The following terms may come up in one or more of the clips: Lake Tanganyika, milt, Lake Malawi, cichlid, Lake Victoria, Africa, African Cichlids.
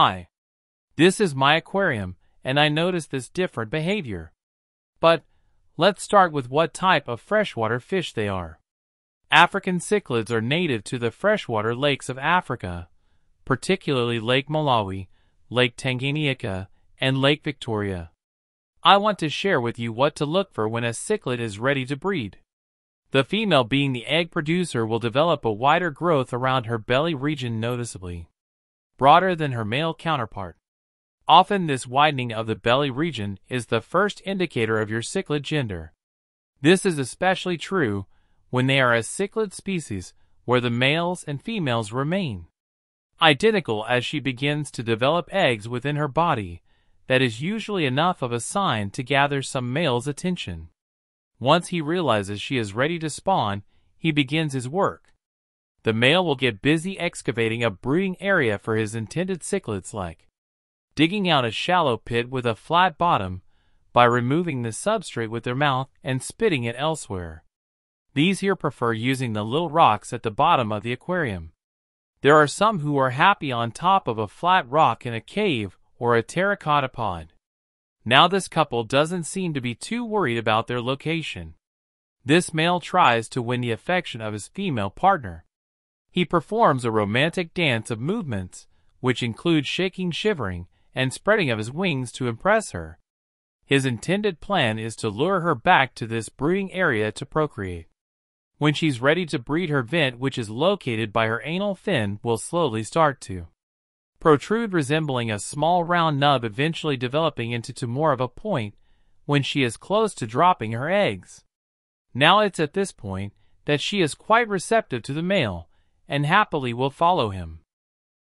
Hi, this is my aquarium, and I noticed this different behavior. But, let's start with what type of freshwater fish they are. African cichlids are native to the freshwater lakes of Africa, particularly Lake Malawi, Lake Tanganyika, and Lake Victoria. I want to share with you what to look for when a cichlid is ready to breed. The female being the egg producer will develop a wider growth around her belly region noticeably, broader than her male counterpart. Often this widening of the belly region is the first indicator of your cichlid gender. This is especially true when they are a cichlid species where the males and females remain identical as she begins to develop eggs within her body. That is usually enough of a sign to gather some male's attention. Once he realizes she is ready to spawn, he begins his work. The male will get busy excavating a breeding area for his intended cichlids, like digging out a shallow pit with a flat bottom by removing the substrate with their mouth and spitting it elsewhere. These here prefer using the little rocks at the bottom of the aquarium. There are some who are happy on top of a flat rock in a cave or a terracotta pod. Now this couple doesn't seem to be too worried about their location. This male tries to win the affection of his female partner. He performs a romantic dance of movements, which include shaking, shivering, and spreading of his wings to impress her. His intended plan is to lure her back to this breeding area to procreate. When she's ready to breed, her vent, which is located by her anal fin, will slowly start to protrude, resembling a small round nub, eventually developing into more of a point when she is close to dropping her eggs. Now it's at this point that she is quite receptive to the male and happily will follow him.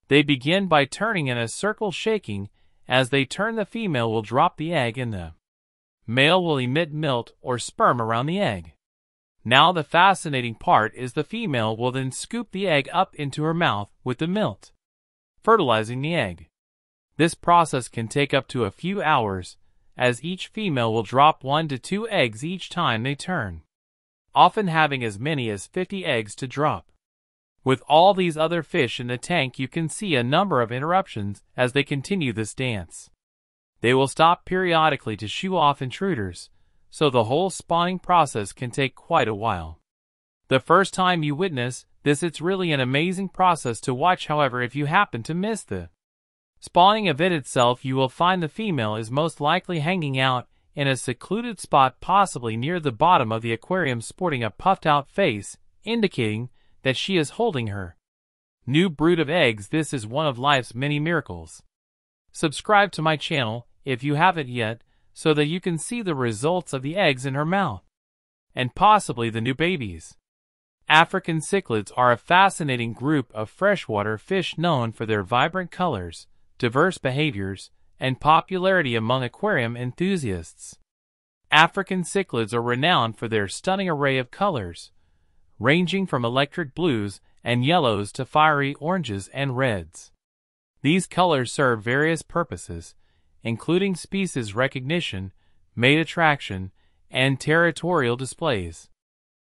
They begin by turning in a circle, shaking. As they turn, the female will drop the egg and the male will emit milt or sperm around the egg. Now the fascinating part is the female will then scoop the egg up into her mouth with the milt, fertilizing the egg. This process can take up to a few hours, as each female will drop 1 to 2 eggs each time they turn, often having as many as 50 eggs to drop. With all these other fish in the tank, you can see a number of interruptions as they continue this dance. They will stop periodically to shoo off intruders, so the whole spawning process can take quite a while. The first time you witness this, it's really an amazing process to watch. However, if you happen to miss the spawning event itself, you will find the female is most likely hanging out in a secluded spot, possibly near the bottom of the aquarium, sporting a puffed-out face, indicating that she is holding her new brood of eggs. This is one of life's many miracles. Subscribe to my channel if you haven't yet, so that you can see the results of the eggs in her mouth, and possibly the new babies. African cichlids are a fascinating group of freshwater fish known for their vibrant colors, diverse behaviors, and popularity among aquarium enthusiasts. African cichlids are renowned for their stunning array of colors, ranging from electric blues and yellows to fiery oranges and reds. These colors serve various purposes, including species recognition, mate attraction, and territorial displays.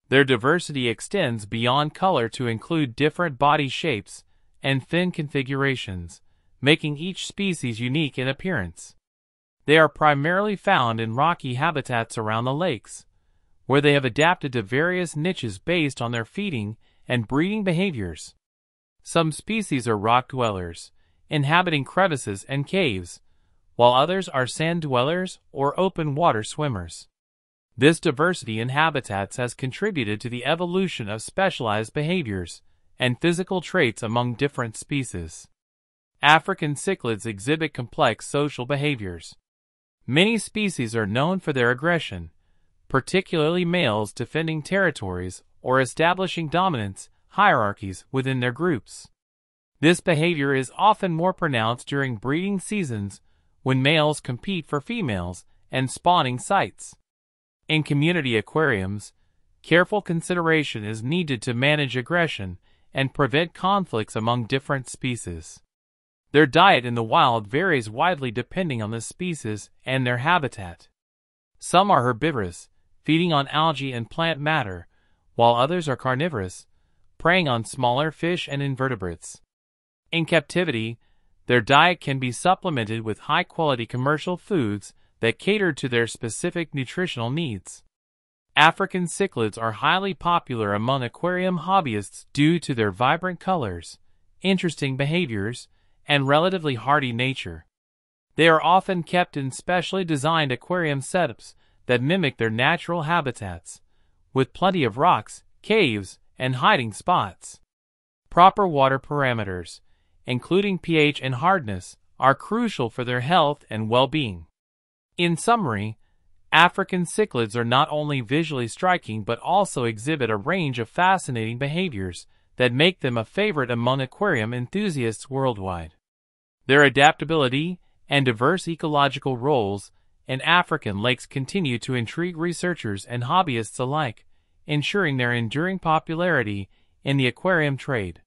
Their diversity extends beyond color to include different body shapes and fin configurations, making each species unique in appearance. They are primarily found in rocky habitats around the lakes, where they have adapted to various niches based on their feeding and breeding behaviors. Some species are rock dwellers, inhabiting crevices and caves, while others are sand dwellers or open water swimmers. This diversity in habitats has contributed to the evolution of specialized behaviors and physical traits among different species. African cichlids exhibit complex social behaviors. Many species are known for their aggression, particularly males defending territories or establishing dominance hierarchies within their groups. This behavior is often more pronounced during breeding seasons, when males compete for females and spawning sites. In community aquariums, careful consideration is needed to manage aggression and prevent conflicts among different species. Their diet in the wild varies widely depending on the species and their habitat. Some are herbivorous, feeding on algae and plant matter, while others are carnivorous, preying on smaller fish and invertebrates. In captivity, Their diet can be supplemented with high-quality commercial foods that cater to their specific nutritional needs. African cichlids are highly popular among aquarium hobbyists due to their vibrant colors, interesting behaviors, and relatively hardy nature. They are often kept in specially designed aquarium setups that mimic their natural habitats, with plenty of rocks, caves, and hiding spots. Proper water parameters, including pH and hardness, are crucial for their health and well-being. In summary, African cichlids are not only visually striking but also exhibit a range of fascinating behaviors that make them a favorite among aquarium enthusiasts worldwide. Their adaptability and diverse ecological roles in African lakes continue to intrigue researchers and hobbyists alike, ensuring their enduring popularity in the aquarium trade.